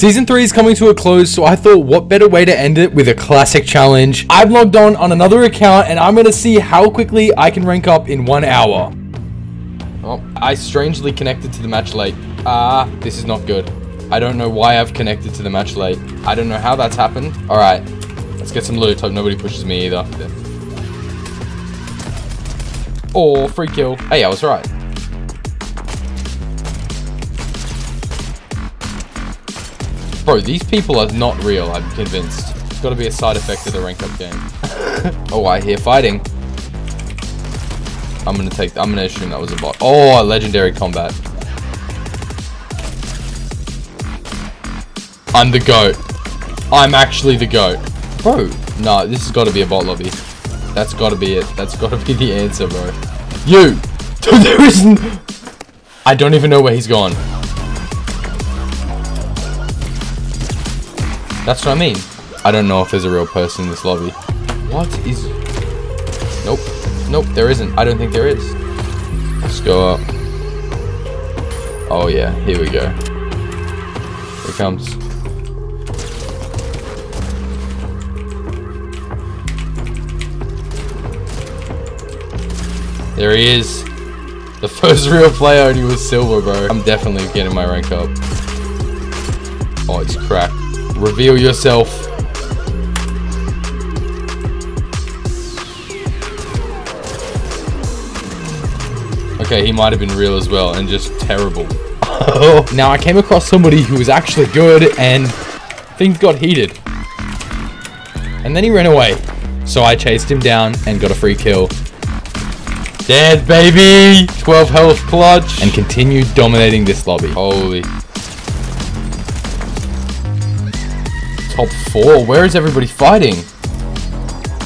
Season 3 is coming to a close, so I thought what better way to end it with a classic challenge. I've logged on another account and I'm gonna see how quickly I can rank up in 1 hour. Oh, I strangely connected to the match late. This is not good. I don't know why I've connected to the match late. I don't know how that's happened. All right, let's get some loot. Hope nobody pushes me either. Oh, free kill. Hey, I was right. Bro, these people are not real, I'm convinced. It's gotta be a side effect of the rank up game. Oh, I hear fighting. I'm gonna assume that was a bot. Oh, a legendary combat. I'm the GOAT. I'm actually the GOAT. Bro, no, this has got to be a bot lobby. That's got to be it. That's got to be the answer, bro. You! There isn't... I don't even know where he's gone. That's what I mean. I don't know if there's a real person in this lobby. What is... Nope. Nope, there isn't. I don't think there is. Let's go up. Oh, yeah. Here we go. Here comes... There he is. The first real player, and he was silver, bro. I'm definitely getting my rank up. Oh, it's cracked. Reveal yourself. Okay, he might have been real as well, and just terrible. Now, I came across somebody who was actually good, and things got heated. And then he ran away. So I chased him down and got a free kill. Dead, baby! 12 health clutch. And continue dominating this lobby. Holy. Top 4. Where is everybody fighting?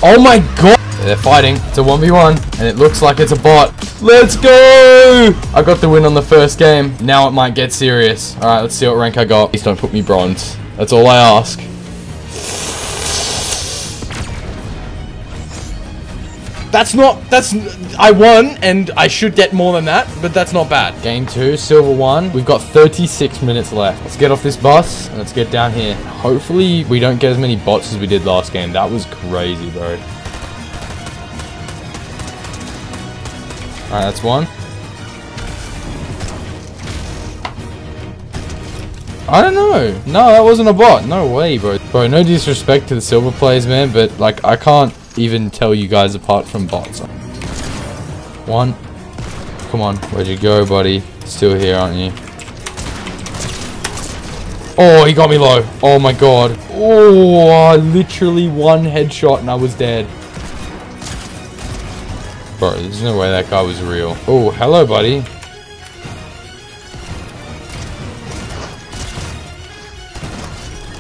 Oh my god! They're fighting. It's a 1v1. And it looks like it's a bot. Let's go! I got the win on the first game. Now it might get serious. Alright, let's see what rank I got. Please don't put me bronze. That's all I ask. That's, I won, and I should get more than that, but that's not bad. Game 2, silver 1. We've got 36 minutes left. Let's get off this bus, and let's get down here. Hopefully, we don't get as many bots as we did last game. That was crazy, bro. Alright, that's one. I don't know. No, that wasn't a bot. No way, bro. Bro, no disrespect to the silver players, man, but, like, I can't even tell you guys apart from bots. One. Come on. Where'd you go, buddy? Still here, aren't you? Oh, he got me low. Oh, my God. Oh, I literally one headshot and I was dead. Bro, there's no way that guy was real. Oh, hello, buddy.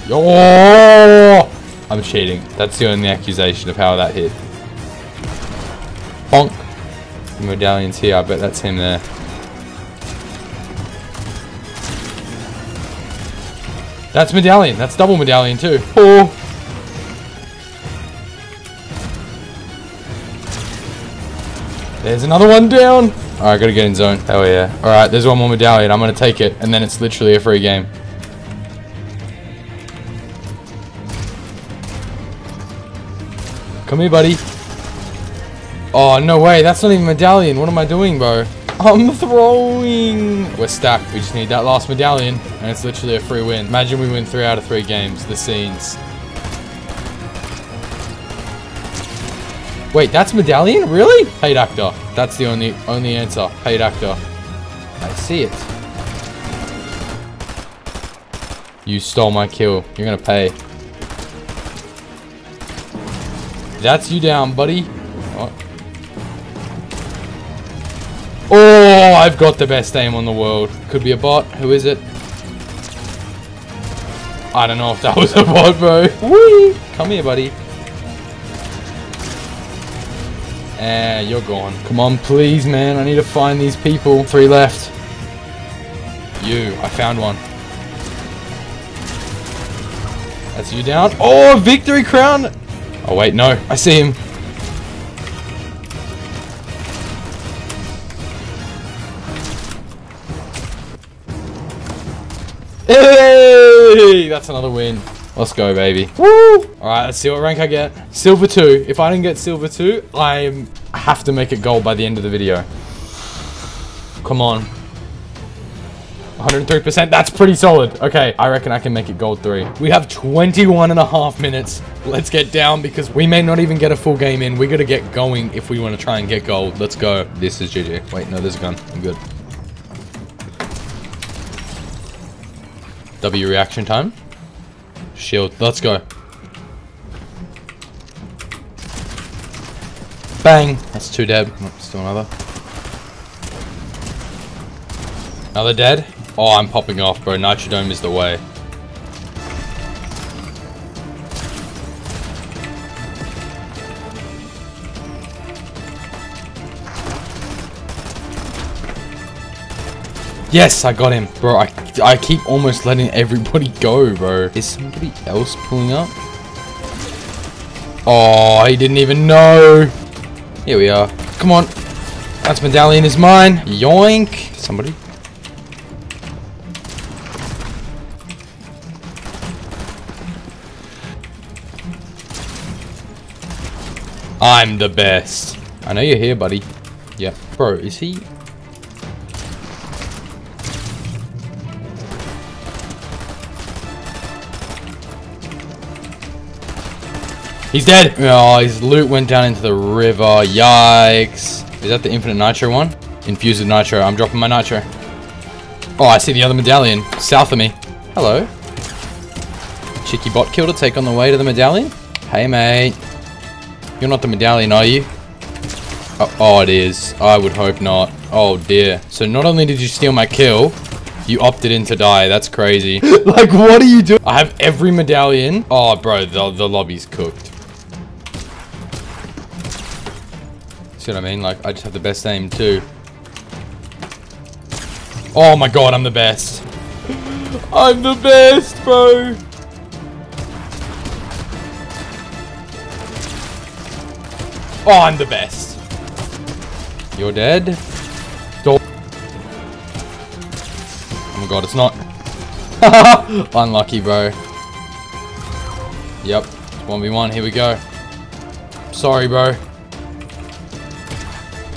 Oh! I'm cheating. That's the only accusation of how that hit. Bonk. The medallion's here. I bet that's him there. That's medallion. That's double medallion too. Oh. There's another one down. Alright, gotta get in zone. Hell yeah. Alright, there's one more medallion. I'm gonna take it. And then it's literally a free game. Come here, buddy. Oh, no way. That's not even a medallion. What am I doing, bro? I'm throwing. We're stacked. We just need that last medallion. And it's literally a free win. Imagine we win 3 out of 3 games. The scenes. Wait, that's medallion? Really? Paid actor. That's the only answer. Paid actor. I see it. You stole my kill. You're gonna pay. That's you down, buddy. Oh. Oh, I've got the best aim on the world. Could be a bot. Who is it? I don't know if that was a bot, bro. Whee! Come here, buddy. Eh, you're gone. Come on, please, man. I need to find these people. 3 left. You. I found one. That's you down. Oh, victory crown. Oh, wait, no. I see him. Hey! that's another win. Let's go, baby. Woo! Alright, let's see what rank I get. Silver 2. If I didn't get Silver 2, I have to make it gold by the end of the video. Come on. 103%. That's pretty solid. Okay, I reckon I can make it gold 3. We have 21.5 minutes. Let's get down because we may not even get a full game in. We got to get going if we want to try and get gold. Let's go. This is GG. Wait, no, there's a gun. I'm good. W reaction time. Shield. Let's go. Bang. That's 2 dead. Oh, still another. Another dead. Oh, I'm popping off, bro. Nitrodome is the way. Yes, I got him. Bro, I keep almost letting everybody go, bro. Is somebody else pulling up? Oh, he didn't even know. Here we are. Come on. That's medallion is mine. Yoink. Somebody. I'm the best. I know you're here, buddy. Yeah. Bro, is he? He's dead. Oh, his loot went down into the river. Yikes. Is that the infinite nitro one? Infused with nitro. I'm dropping my nitro. Oh, I see the other medallion. South of me. Hello. Cheeky bot kill to take on the way to the medallion. Hey, mate. You're not the medallion, are you? Oh, it is. I would hope not. Oh, dear. So not only did you steal my kill, you opted in to die. That's crazy. Like, what are you doing? I have every medallion. Oh, bro, the lobby's cooked. See what I mean? Like, I just have the best aim, too. Oh, my God, I'm the best. I'm the best, bro. Oh, I'm the best. You're dead. Oh my god, it's not. Unlucky, bro. Yep. 1v1. Here we go. Sorry, bro.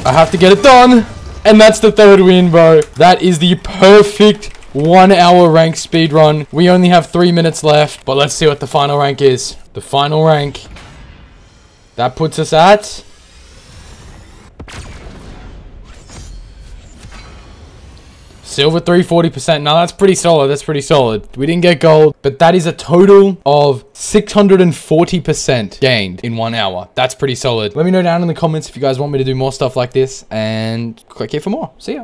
I have to get it done. And that's the 3rd win, bro. That is the perfect 1-hour rank speedrun. We only have 3 minutes left. But let's see what the final rank is. The final rank. That puts us at... Silver 3, 40%. Now, that's pretty solid. That's pretty solid. We didn't get gold, but that is a total of 640% gained in 1 hour. That's pretty solid. Let me know down in the comments if you guys want me to do more stuff like this, and click here for more. See ya.